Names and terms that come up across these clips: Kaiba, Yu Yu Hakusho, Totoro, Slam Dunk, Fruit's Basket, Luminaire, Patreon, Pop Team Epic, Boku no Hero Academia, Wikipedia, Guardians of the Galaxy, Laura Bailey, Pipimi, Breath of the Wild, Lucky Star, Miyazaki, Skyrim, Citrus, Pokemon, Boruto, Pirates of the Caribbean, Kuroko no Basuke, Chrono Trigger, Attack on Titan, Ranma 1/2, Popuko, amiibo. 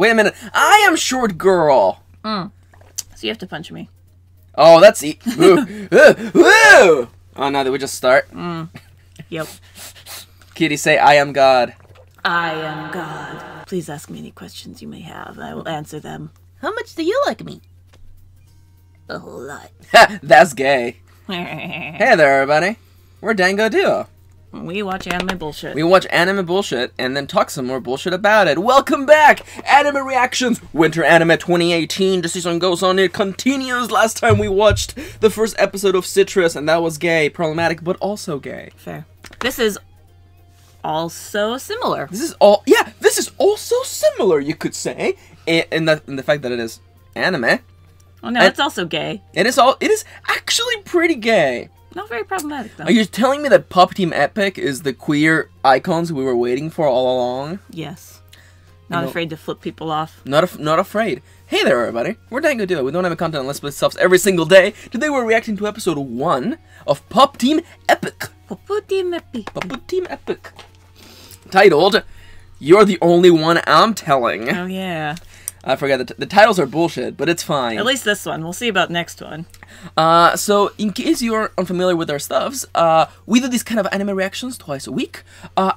Wait a minute. I am short girl. Mm. So you have to punch me. Oh, that's e Woo. Woo. Oh, no, did we just start? Mm. Yep. Kitty, say, I am God. I am God. Please ask me any questions you may have. I will answer them. How much do you like me? A whole lot. That's gay. Hey there, everybody. We're Dango Duo. We watch anime bullshit. We watch anime bullshit and then talk some more bullshit about it. Welcome back! Anime Reactions! Winter Anime 2018. The season goes on. It continues. Last time we watched the first episode of Citrus, and that was gay. Problematic, but also gay. Fair. This is also similar. This is all... Yeah, this is also similar, you could say. In the fact that it is anime. Oh, no, and it's also gay. It is all. It is actually pretty gay. Not very problematic, though. Are you telling me that Pop Team Epic is the queer icons we were waiting for all along? Yes. Not afraid to flip people off. Not afraid. Hey there, everybody. We're Dango Duo. We don't have a content unless we subs every single day. Today we're reacting to episode 1 of Pop Team Epic. Pop Team Epic. Pop Team Epic. Titled, You're the Only One I'm Telling. Oh, yeah. I forgot the titles are bullshit, but it's fine. At least this one. We'll see about next one. So, in case you're unfamiliar with our stuffs, we do these kind of anime reactions twice a week,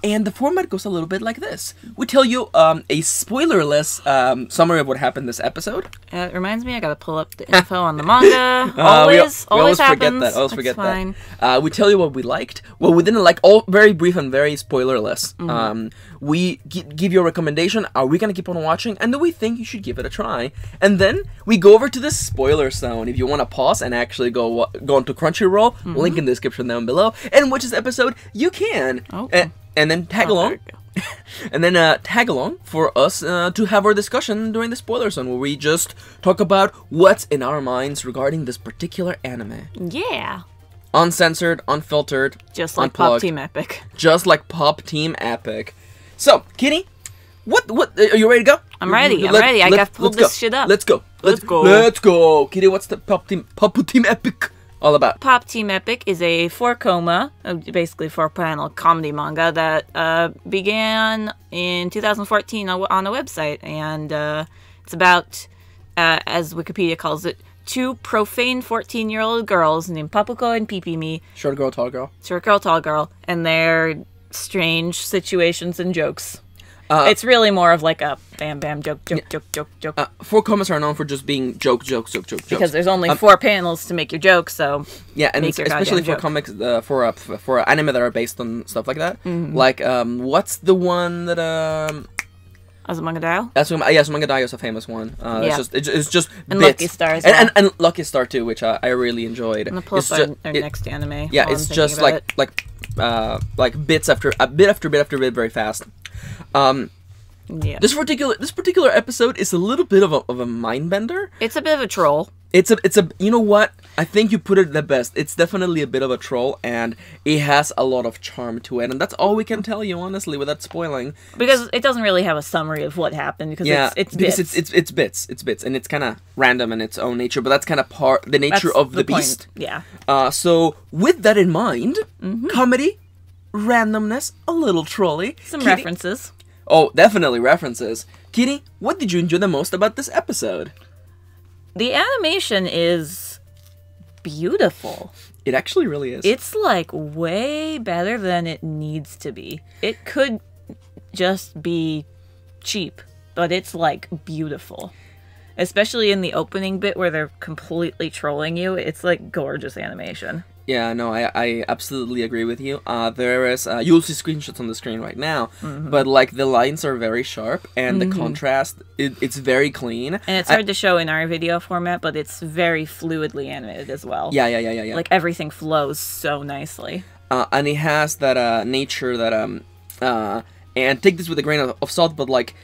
and the format goes a little bit like this. We tell you a spoilerless summary of what happened this episode. It reminds me, I gotta pull up the info on the manga. Always forget that. We tell you what we liked, what we didn't like, all very brief and very spoilerless. Mm-hmm. We give you a recommendation, are we gonna keep on watching, and do we think you should give it a try? And then we go over to the spoiler zone. If you want to pause and actually go onto Crunchyroll, mm-hmm. Link in the description down below, and watch this episode, you can. Okay. And then tag along. And then tag along for us to have our discussion during the spoiler zone, where we just talk about what's in our minds regarding this particular anime. Yeah. Uncensored, unfiltered, just like Pop Team Epic. Just like Pop Team Epic. So, Kitty, what are you ready to go? I'm ready. I'm ready. I got pulled this shit up. Let's go. Let's go. Kitty, what's the Pop Team Epic all about? Pop Team Epic is a 4-coma, basically 4-panel comedy manga that began in 2014 on a website, and it's about, as Wikipedia calls it, 2 profane 14-year-old girls named Popuko and Pipimi. Short girl, tall girl. Short girl, tall girl, and their strange situations and jokes. It's really more of like a bam, bam, joke, joke, yeah. Joke, joke, joke. 4-comas are known for just being joke, joke, joke, joke, because there's only 4 panels to make your joke, so yeah, and especially for comics, for anime that are based on stuff like that. Mm-hmm. Like, what's the one that Azumanga Daioh? Yeah, Azumanga Daioh is a famous one. Yeah. It's just and bits. Lucky Star as well. And Lucky Star too, which I really enjoyed. I'm gonna pull up our next anime. Yeah, it's just like bits after bit very fast. Yeah. This particular episode is a little bit of a mind bender. It's a bit of a troll. It's a you know what? I think you put it the best. It's definitely a bit of a troll, and it has a lot of charm to it, and that's all we can tell you honestly without spoiling. Because it doesn't really have a summary of what happened, because yeah, it's bits and it's kind of random in its own nature, but that's kind of the nature of the beast. Yeah. So with that in mind, mm-hmm. Comedy, randomness, a little trolly, some Kitty references. Oh, definitely references. Kitty, what did you enjoy the most about this episode? The animation is beautiful. It actually really is. It's like way better than it needs to be. It could just be cheap, but it's like beautiful. Especially in the opening bit where they're completely trolling you. It's like gorgeous animation. Yeah, no, I absolutely agree with you. There is you'll see screenshots on the screen right now, mm-hmm. but like the lines are very sharp and mm-hmm. the contrast it's very clean. And it's hard to show in our video format, but it's very fluidly animated as well. Yeah. Like everything flows so nicely. And it has that nature that and take this with a grain of salt, but like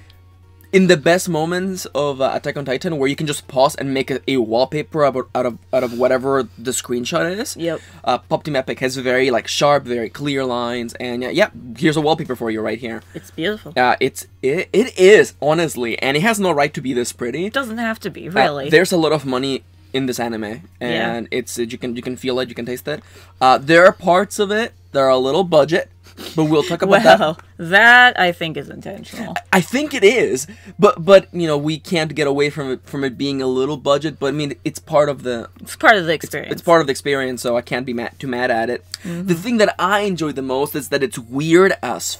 in the best moments of Attack on Titan, where you can just pause and make a wallpaper out of whatever the screenshot is. Yep. Pop Team Epic has very like sharp, very clear lines, and yeah, here's a wallpaper for you right here. It's beautiful. It is honestly, and it has no right to be this pretty. It doesn't have to be, really. There's a lot of money in this anime, and yeah. You can feel it, you can taste it. There are parts of it that are a little budget. But we'll talk about that. Well, that I think is intentional. I think it is, but you know, we can't get away from it being a little budget. But I mean, it's part of the experience. It's part of the experience, so I can't be too mad at it. Mm-hmm. The thing that I enjoy the most is that it's weird as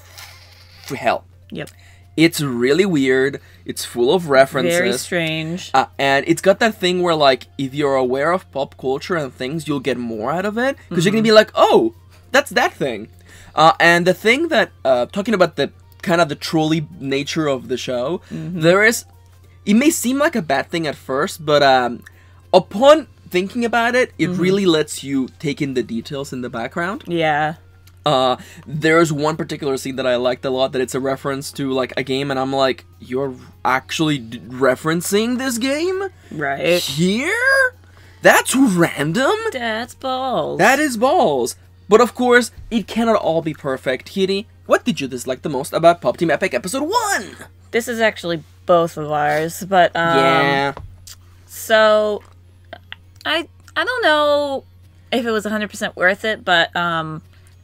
hell. Yep. It's really weird. It's full of references. Very strange. And it's got that thing where, like, if you're aware of pop culture and things, you'll get more out of it. Because you're going to be like, oh, that's that thing. And the thing that, talking about the kind of the trolley nature of the show, there is, it may seem like a bad thing at first, but upon thinking about it, it really lets you take in the details in the background. Yeah. There's one particular scene that I liked a lot, that it's a reference to, like, a game, and I'm like, you're actually referencing this game? Right. Here? That's random? That's balls. That is balls. But of course, it cannot all be perfect. Hiri, what did you dislike the most about Pop Team Epic Episode 1? This is actually both of ours, but, yeah. So, I don't know if it was 100% worth it, but,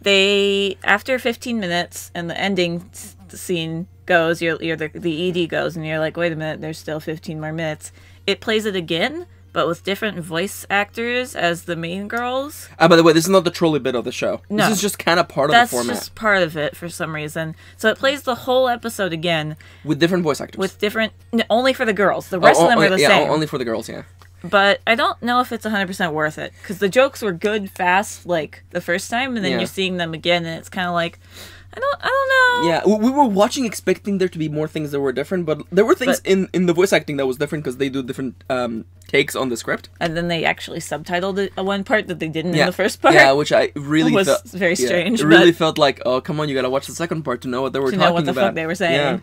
they, after 15 minutes and the ending scene goes, the ED goes, and you're like, wait a minute, there's still 15 more minutes. It plays it again, but with different voice actors as the main girls. By the way, this is not the trolley bit of the show. No. This is just kind of part of the format. That's just part of it for some reason. So it plays the whole episode again. With different voice actors. With different, only for the girls. The rest of them are the same. Yeah, only for the girls, yeah. But I don't know if it's 100% worth it, because the jokes were good, fast, like the first time, and then you're seeing them again, and it's kind of like, I don't know. Yeah, we were watching, expecting there to be more things that were different, but there were things in the voice acting that was different because they do different takes on the script. And then they actually subtitled it, one part that they didn't in the first part. Yeah, which I really was very strange. It really felt like, oh come on, you gotta watch the second part to know what they were talking about. To know what the fuck they were saying. Yeah.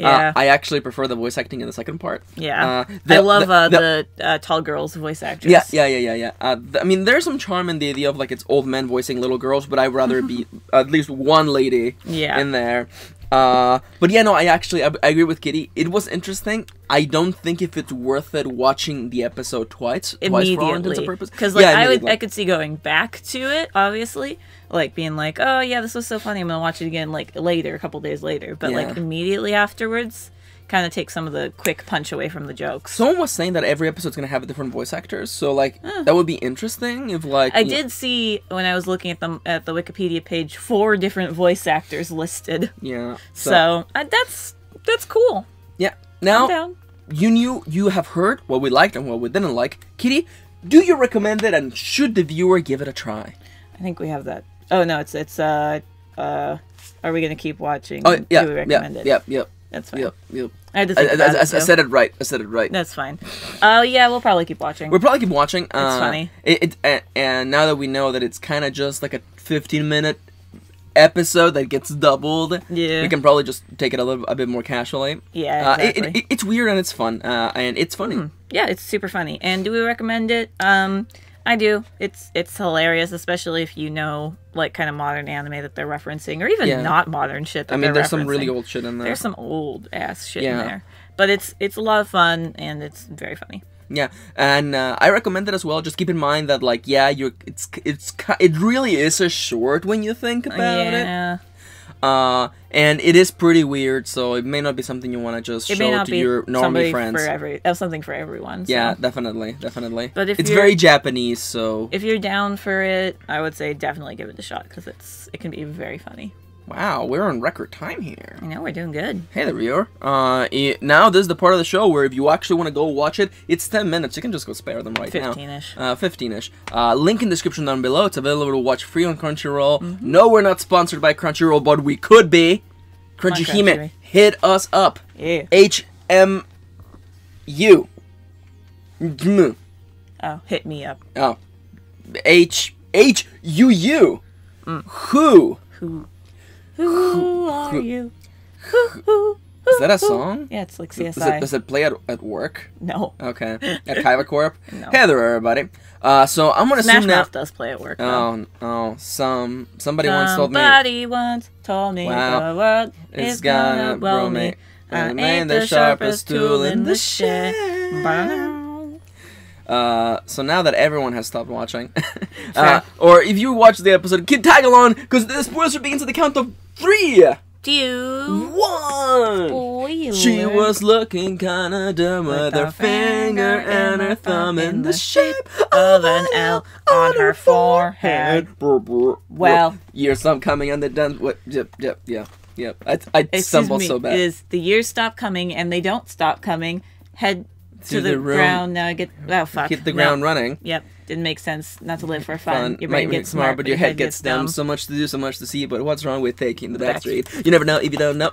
Yeah. I actually prefer the voice acting in the second part. Yeah. I love the tall girls' voice actress. Yeah. I mean, there's some charm in the idea of, like, it's old men voicing little girls, but I'd rather be at least one lady in there. But yeah, no, I agree with Kitty. It was interesting. I don't think if it's worth it watching the episode twice for all intents and purposes. Because, like, I could see going back to it, obviously. Like, being like, oh, yeah, this was so funny. I'm going to watch it again, like, later, a couple days later. But, like, immediately afterwards, kind of take some of the quick punch away from the jokes. Someone was saying that every episode's going to have a different voice actor. So, like, that would be interesting if, like... I did see, when I was looking at the Wikipedia page, 4 different voice actors listed. Yeah. So, that's cool. Yeah. Now... I'm down. You have heard what we liked and what we didn't like. Kitty, do you recommend it, and should the viewer give it a try? I think we have that. Oh no, it's are we gonna keep watching? Oh yeah, do we recommend it? Yep. That's fine. Yep. I had to think about it, so. I said it right. That's fine. Oh yeah, we'll probably keep watching. We'll probably keep watching. It's funny. And now that we know that it's kind of just like a 15-minute episode that gets doubled, we can probably just take it a bit more casually. Yeah, exactly. It's weird and it's fun, and it's funny. Yeah, it's super funny. And do we recommend it? I do. It's hilarious, especially if you know, like, kind of modern anime that they're referencing, or even not modern shit. I mean, there's some really old shit in there. There's some old ass shit in there, but it's a lot of fun and it's very funny. Yeah, and I recommend it as well. Just keep in mind that, like, it really is a short when you think about it. Yeah. And it is pretty weird, so it may not be something you want to just show to your normal friends. Something for everyone. So. Yeah, definitely. But it's very Japanese, so if you're down for it, I would say definitely give it a shot, because it can be very funny. Wow, we're on record time here. I know, we're doing good. Hey there, viewer. Now this is the part of the show where if you actually want to go watch it, it's 10 minutes. You can just go spare them right now. 15-ish. 15-ish. Link in the description down below. It's available to watch free on Crunchyroll. No, we're not sponsored by Crunchyroll, but we could be. Crunchyhime, hit us up. Yeah. HMU. Oh, hit me up. Oh. HUU. Who? Who? Who are you? Is that a song? Yeah, it's like CSI. Does it play at work? No. Okay. At Kaiba Corp? No. Hey there, everybody. So I'm gonna assume Smash Mouth does play at work. Oh, though. Oh, somebody once told me. Somebody once told me the world is gonna blow me. I ain't the sharpest tool in the shed. So now that everyone has stopped watching, or if you watch the episode, tag along, because the spoiler begins at the count of 3, 2, 1. Spoiler. She was looking kinda dumb with her finger and her thumb in the shape of an L on her forehead. Well, year stop coming and they done. What? Yep. I stumbled so bad. Is the years stop coming and they don't stop coming? Head to the ground now. Hit the ground running. Yep. Didn't make sense not to live for fun. Your brain gets smart, but your head gets dumb. So much to do, so much to see, but what's wrong with taking the back street? You never know if you don't know.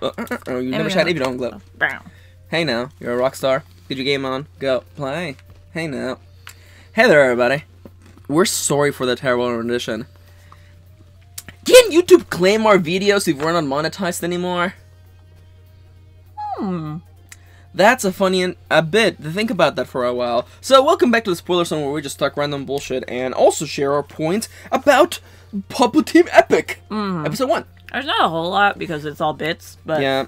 You never shine if you don't glow. Brown. Hey now, you're a rock star. Get your game on. Go play. Hey now. Hey there, everybody. We're sorry for the terrible rendition. Can YouTube claim our videos if we're not monetized anymore? That's a funny bit to think about that for a while. So welcome back to the spoiler zone where we just talk random bullshit and also share our points about Pop Team Epic, episode 1. There's not a whole lot because it's all bits, but yeah.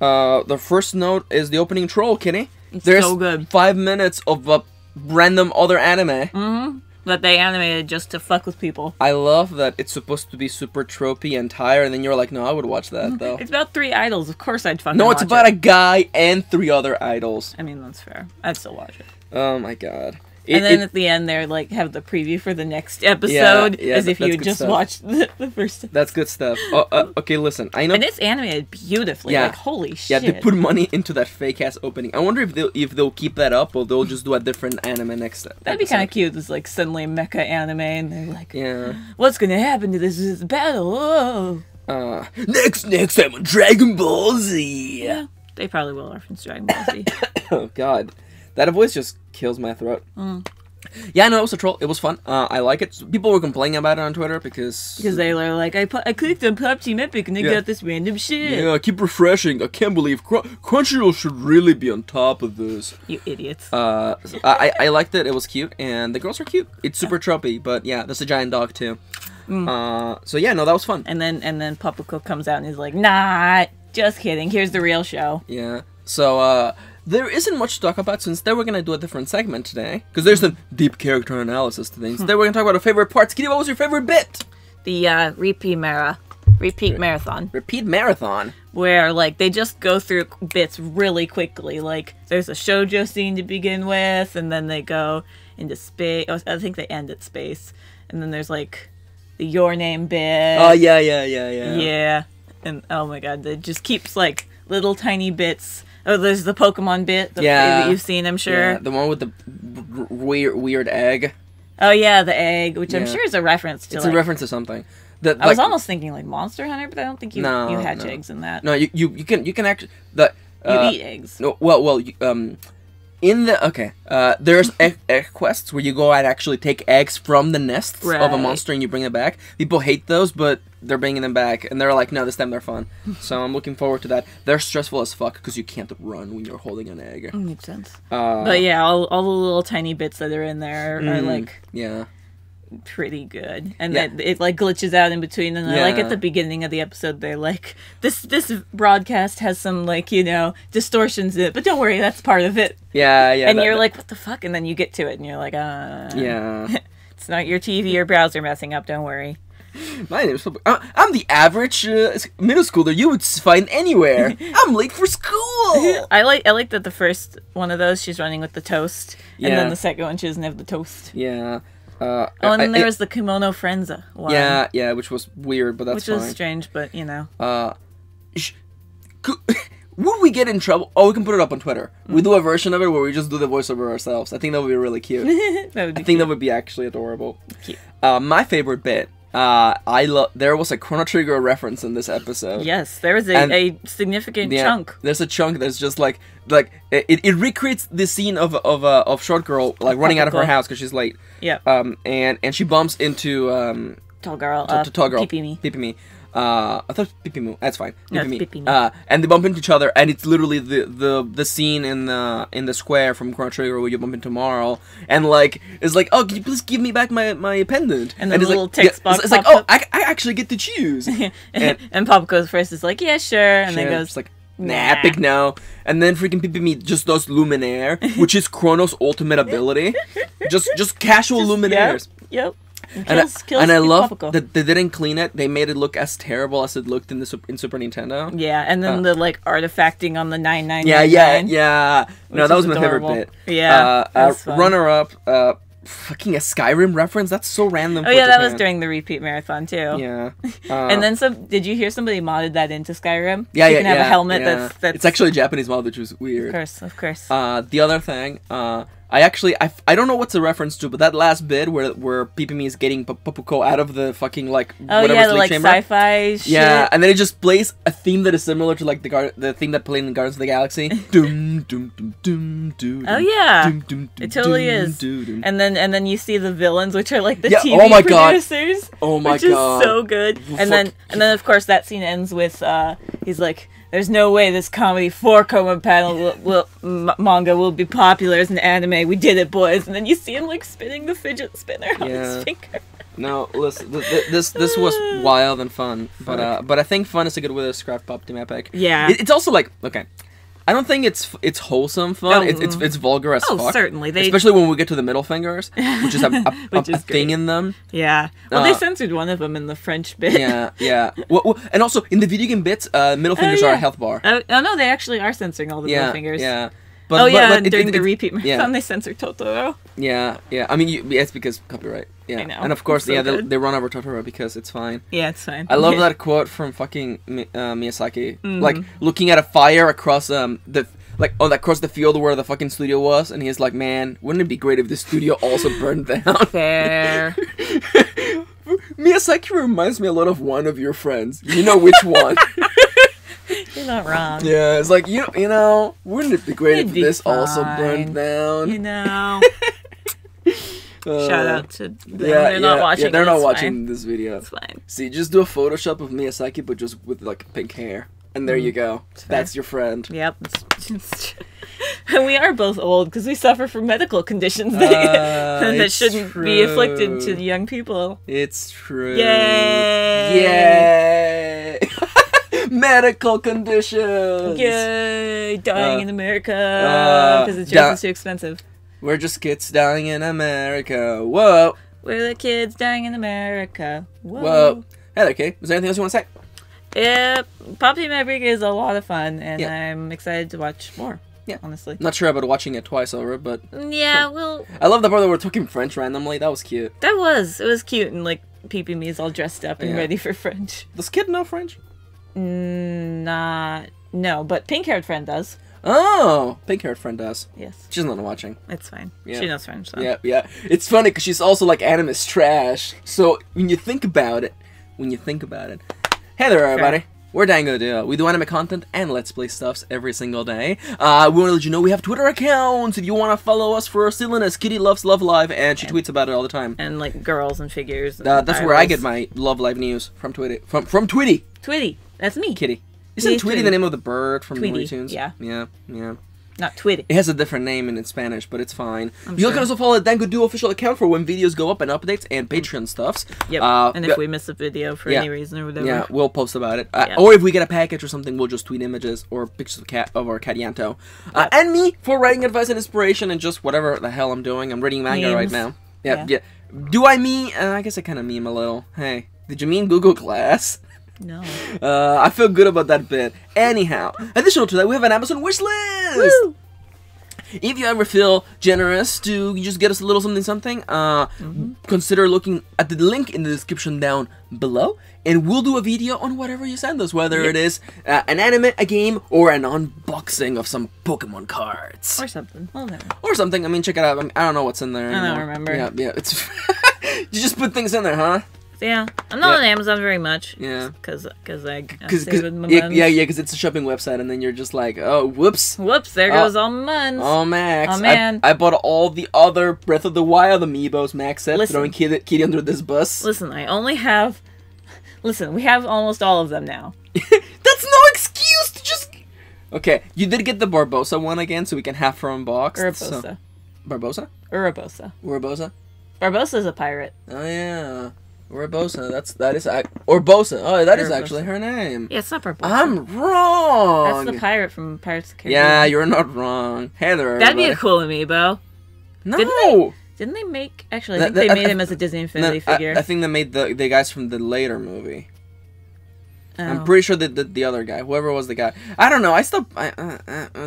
The first note is the opening troll, Kitty. It's so good. 5 minutes of a random other anime. That they animated just to fuck with people. I love that it's supposed to be super tropey and tired, and then you're like, no, I would watch that, though. It's about 3 idols. Of course I'd fucking watch it. No, it's about a guy and 3 other idols. I mean, that's fair. I'd still watch it. Oh, my God. And then at the end, they're like, have the preview for the next episode, as if you just watched the first episode. That's good stuff. Okay, listen, I know... And it's animated beautifully, like, holy shit. Yeah, they put money into that fake-ass opening. I wonder if they'll keep that up, or they'll just do a different anime next time. That'd be kind of cute, it's like, suddenly mecha anime, and they're like, what's gonna happen to this battle? Oh. Next time on Dragon Ball Z! Yeah, they probably will reference Dragon Ball Z. Oh, God. That voice just kills my throat. Yeah, no, it was a troll. It was fun. I like it. People were complaining about it on Twitter because they were like, I clicked on Pop Team Epic and they got this random shit. Yeah, I keep refreshing. I can't believe Crunchyroll should really be on top of this. You idiots. I liked it. It was cute, and the girls are cute. It's super tropey, but yeah, there's a giant dog too. So yeah, no, that was fun. And then Popuko comes out and is like, nah, just kidding. Here's the real show. Yeah. So there isn't much to talk about since then we're going to do a different segment today. Because there's some deep character analysis to things. Today we're going to talk about our favorite parts. Kitty, what was your favorite bit? The repeat marathon. Repeat marathon? Where, like, they just go through bits really quickly. Like, there's a shoujo scene to begin with, and then they go into space. Oh, I think they end at space. And then there's, like, the Your Name bit. Oh, yeah. Yeah. And, oh my God, it just keeps, like, little tiny bits... Oh, there's the Pokemon bit, the play that you've seen, I'm sure. Yeah, the one with the weird egg. Oh yeah, the egg, which I'm sure is a reference to. It's like, a reference to something. The, I was almost thinking like Monster Hunter, but I don't think you hatch eggs in that. No, you can actually you eat eggs. No, there's egg quests where you go and actually take eggs from the nests of a monster and you bring them back. People hate those, but they're bringing them back, and they're like, no, this time they're fun. So I'm looking forward to that. They're stressful as fuck because you can't run when you're holding an egg. Makes sense. But yeah, all the little tiny bits that are in there are like pretty good, and it like glitches out in between. And like at the beginning of the episode, they're like, this broadcast has some like distortions in it, but don't worry, that's part of it. Yeah. And you're like, what the fuck? And then you get to it, and you're like, it's not your TV or browser messing up. Don't worry. My name is I'm the average middle schooler you would find anywhere. I'm late for school. I like that the first one of those she's running with the toast, and then the second one she doesn't have the toast. Yeah. And then there was the Kimono Frenza one. Yeah, which was weird, but that's fine. Which was strange, but you know. Would we get in trouble? Oh, we can put it up on Twitter. We do a version of it where we just do the voiceover ourselves. I think that would be really cute. I think that would be actually adorable. Cute. My favorite bit. There was a Chrono Trigger reference in this episode. Yes, there was a significant chunk. There's a chunk that's just like it recreates the scene of Short Girl like running out of her house because she's late. Yeah. And she bumps into Tall Girl. Pipimi. I thought Pipimi. That's fine. Pipimi. And they bump into each other, and it's literally the scene in the square from Chrono Trigger where you bump into Marl, and like it's like, oh, can you please give me back my pendant? And then the little text box. It's like, oh, I actually get to choose. And Pop goes first. It's like, yeah, sure. And then goes like, nah, Epic, no. And then freaking Pipimi just does Luminaire, which is Chrono's ultimate ability. Just casual Luminaires. Yep. And I love that they didn't clean it. They made it look as terrible as it looked in the Super Nintendo. Yeah, and then the like artifacting on the 999. Yeah, yeah, yeah. No, that was my favorite bit. Yeah, runner-up. Fucking a Skyrim reference. That's so random. Oh yeah, Japan. That was during the repeat marathon too. Yeah. And then some. Did you hear somebody modded that into Skyrim? Yeah, you can have a helmet that's. It's actually a Japanese mod, which was weird. Of course, of course. The other thing. I don't know what's a reference to, but that last bit where Pipimi is getting Popuko out of the fucking like whatever, the sci-fi shit. Yeah, and then it just plays a theme that is similar to like the theme that played in Guardians of the Galaxy. Doom, doom, doom, doom, doom. Oh yeah, doom, doom, doom, it totally doom, is. Doom, doom. And then you see the villains, which are like the TV producers. God. Oh my god, which is so good. And then of course that scene ends with he's like, there's no way this comedy 4-coma panel manga will be popular as an anime. We did it, boys. And then you see him like spinning the fidget spinner on his finger. No, listen, this was wild and fun, but I think fun is a good way to describe Pop Team Epic. Yeah, it's also like I don't think it's wholesome fun. It's vulgar as fuck. Oh, certainly. Especially when we get to the middle fingers, which is a thing in them. Yeah. Well, they censored one of them in the French bit. Yeah, yeah. Well, and also, in the video game bits, middle fingers are a health bar. Oh, no, they actually are censoring all the middle fingers. Yeah, but, but during the repeat marathon, they censored Totoro. Yeah, yeah. I mean, it's because copyright. Yeah. I know. And of course, so they run over Totoro because it's fine. Yeah, it's fine. I love that quote from fucking Miyazaki. Like looking at a fire across across the field where the fucking studio was, and he's like, "Man, wouldn't it be great if the studio also burned down?" Fair. Miyazaki reminds me a lot of one of your friends. You know which one. You're not wrong. Yeah, it's like you know, wouldn't it be great if this also burned down? You know. Shout out to them. They're not watching. Yeah, they're not watching this video. It's fine. See, just do a Photoshop of Miyazaki, but just with like pink hair, and there you go. That's your friend. Yep. And we are both old because we suffer from medical conditions that shouldn't be afflicted to the young people. It's true. Yay! Yay! Medical conditions. Yay! Dying in America because the drugs is too expensive. We're just kids dying in America. Whoa. We're the kids dying in America. Whoa. Whoa. Hey there, Katie. Is there anything else you want to say? Yeah. Pop Team Epic is a lot of fun, and I'm excited to watch more. Yeah. Honestly. Not sure about watching it twice over, but... Yeah, well... I love the part that we're talking French randomly. That was cute. That was. It was cute, and, like, Pipimi is all dressed up and ready for French. Does kid know French? Not... No, but pink-haired friend does. Oh, pink-haired friend does. Yes. She's not watching. It's fine. Yeah. She knows French, though. Yeah, yeah. It's funny, because she's also like animist trash. So, when you think about it. Hey there, everybody. Sure. We're Dango Duo. We do anime content and Let's Play stuffs every single day. We want to let you know we have Twitter accounts. If you want to follow us for our silliness, Kitty loves Love Live, and she tweets about it all the time. And, like, girls and figures. And that's where I get my Love Live news. From Twitty. From Twitty. Twitty. That's me. Kitty. Isn't Tweety the name of the bird from Looney Tunes? Yeah. Yeah, yeah. Not Tweety. It has a different name in Spanish, but it's fine. You can also follow the Dango Duo official account for when videos go up and updates and Patreon stuffs. Yep. And if we miss a video for any reason or whatever. Yeah, we'll post about it. Or if we get a package or something, we'll just tweet images or pictures of our cat Yanto. And me for writing advice and inspiration and just whatever the hell I'm doing. I'm reading manga right now. Yeah, yeah. Do I meme? I guess I kind of meme a little. Hey, did you mean Google Glass? No. I feel good about that bit. Anyhow, additional to that, we have an Amazon wish list. Woo! If you ever feel generous to just get us a little something, consider looking at the link in the description down below, and we'll do a video on whatever you send us, whether it is an anime, a game, or an unboxing of some Pokemon cards. Or something. Well, no. Or something. I mean, check it out. I don't know what's in there anymore. I don't remember. Yeah, yeah. It's you just put things in there, huh? Yeah, I'm not on Amazon very much. Yeah, because it's a shopping website, and then you're just like, oh, whoops, there goes all Muns. Oh, Max, oh man, I bought all the other Breath of the Wild amiibos. Max said, throwing Kitty under this bus. Listen, we have almost all of them now. That's no excuse to just. Okay, you did get the Barbosa one again, so we can have her unboxed. Urbosa. So... Barbosa. Urbosa. Barbosa is a pirate. Oh yeah. Urbosa. That is Urbosa. Oh, that is actually her name. Yeah, it's not Urbosa. I'm wrong. That's the pirate from Pirates of the Caribbean. Yeah, you're not wrong. Hey there. That'd be a cool amiibo. No. Didn't they make? Actually, I think they made him as a Disney Infinity figure. I think they made the guys from the later movie. Oh. I'm pretty sure that the other guy, whoever was the guy, I don't know.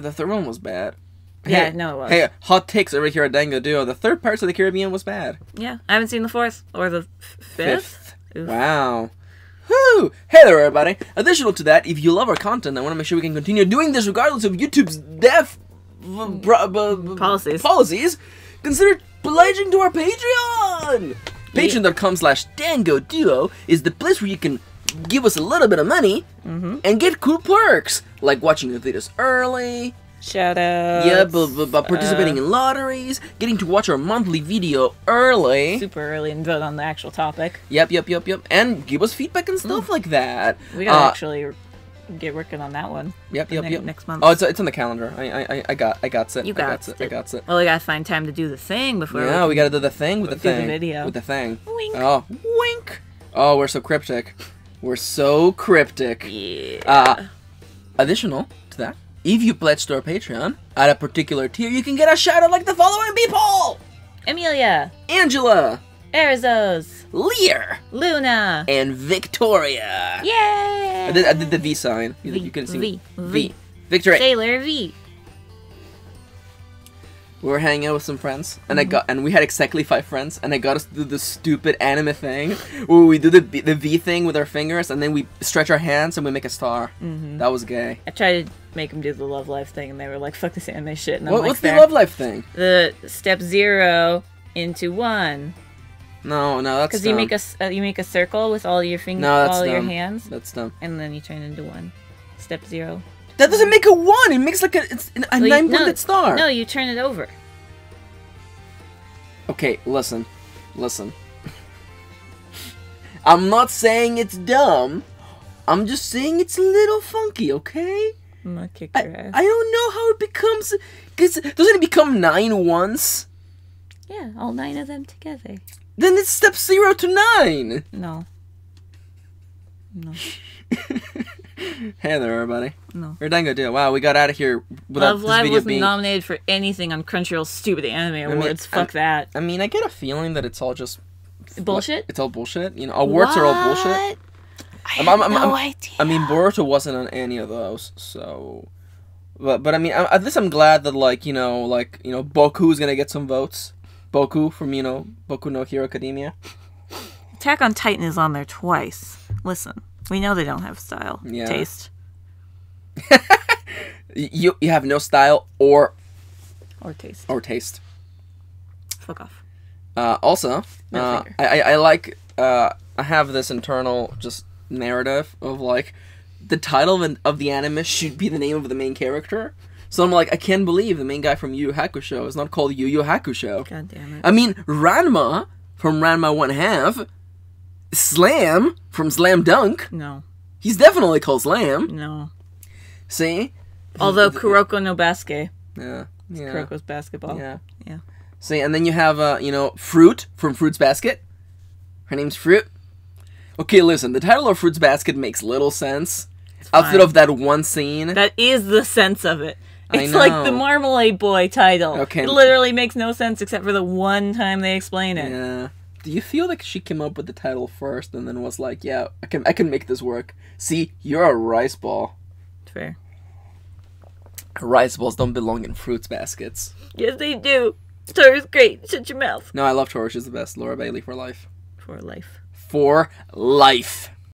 The third one was bad. Yeah, no, it was. Hey, hot takes over here at Dango Duo. The third Pirates of the Caribbean was bad. Yeah, I haven't seen the fourth or the fifth. Oof. Wow. Woo! Hey there, everybody. Additional to that, if you love our content, I want to make sure we can continue doing this regardless of YouTube's death policies. Consider pledging to our Patreon. Patreon.com/DangoDuo is the place where you can give us a little bit of money and get cool perks like watching the videos early. Shout out. Yeah, but participating in lotteries, getting to watch our monthly video early. Super early and vote on the actual topic. Yep. And give us feedback and stuff like that. We gotta actually get working on that one. Yep. Next month. Oh, it's on the calendar. I got it. You got it. Well, we gotta find time to do the thing before. Yeah, we gotta do the thing with the thing. Do the video. With the thing. Wink. Oh, wink. Oh, we're so cryptic. We're so cryptic. Yeah. Additional to that. If you pledge to our Patreon, at a particular tier, you can get a shout-out like the following people! Amelia. Angela. Arizos. Lear. Luna. And Victoria. Yay! I did the V sign. You couldn't see me. V. Victoria. Sailor V. We were hanging out with some friends, and we had exactly 5 friends, and I got us to do this stupid anime thing where we do the V thing with our fingers, and then we stretch our hands and we make a star. That was gay. I tried to make them do the Love Live thing, and they were like, "Fuck this anime shit." And what's the Love Live thing? The step 0 into 1. No, that's because you make a circle with all your fingers, your hands. That's dumb. And then you turn into 1. Step 0. That doesn't make a 1. It makes like a 9-pointed star. No, you turn it over. Okay, listen. I'm not saying it's dumb. I'm just saying it's a little funky. Okay. I'm gonna kick your ass. I don't know how it becomes. Cause doesn't it become 9 once? Yeah, all 9 of them together. Then it's step 0 to 9. No. Hey there, everybody. No. We're Dango Duo. Wow, we got out of here without this video being... Love Live wasn't nominated for anything on Crunchyroll's stupid anime awards. Fuck that. I mean, I get a feeling that it's all just... bullshit? Like, it's all bullshit. You know, awards are all bullshit. I have no idea. I mean, Boruto wasn't on any of those, so... But I mean, at least I'm glad that, like, you know, Boku's gonna get some votes. Boku from, you know, Boku no Hero Academia. Attack on Titan is on there twice. Listen. We know they don't have style. Yeah. Taste. you have no style or taste. Or taste. Fuck off. Also, I have this internal just narrative of like the title of the anime should be the name of the main character. So I'm like, I can't believe the main guy from Yu Yu Hakusho is not called Yu Yu Hakusho. God damn it. I mean, Ranma from Ranma 1/2. Slam from Slam Dunk. No. He's definitely called Slam. No. See? Although Kuroko no Basuke. Yeah. It's Kuroko's basketball. Yeah. See, and then you have, you know, Fruit from Fruit's Basket. Her name's Fruit. Okay, listen, the title of Fruit's Basket makes little sense. Outside of that one scene. That is the sense of it. It's like the Marmalade Boy title. Okay. It literally makes no sense except for the one time they explain it. Yeah. Do you feel like she came up with the title first and then was like, yeah, I can make this work. See, you're a rice ball. Fair. Rice balls don't belong in fruits baskets. Yes, they do. Tohru's great. Shut your mouth. No, I love Tohru. She's the best. Laura Bailey for life. For life. For life.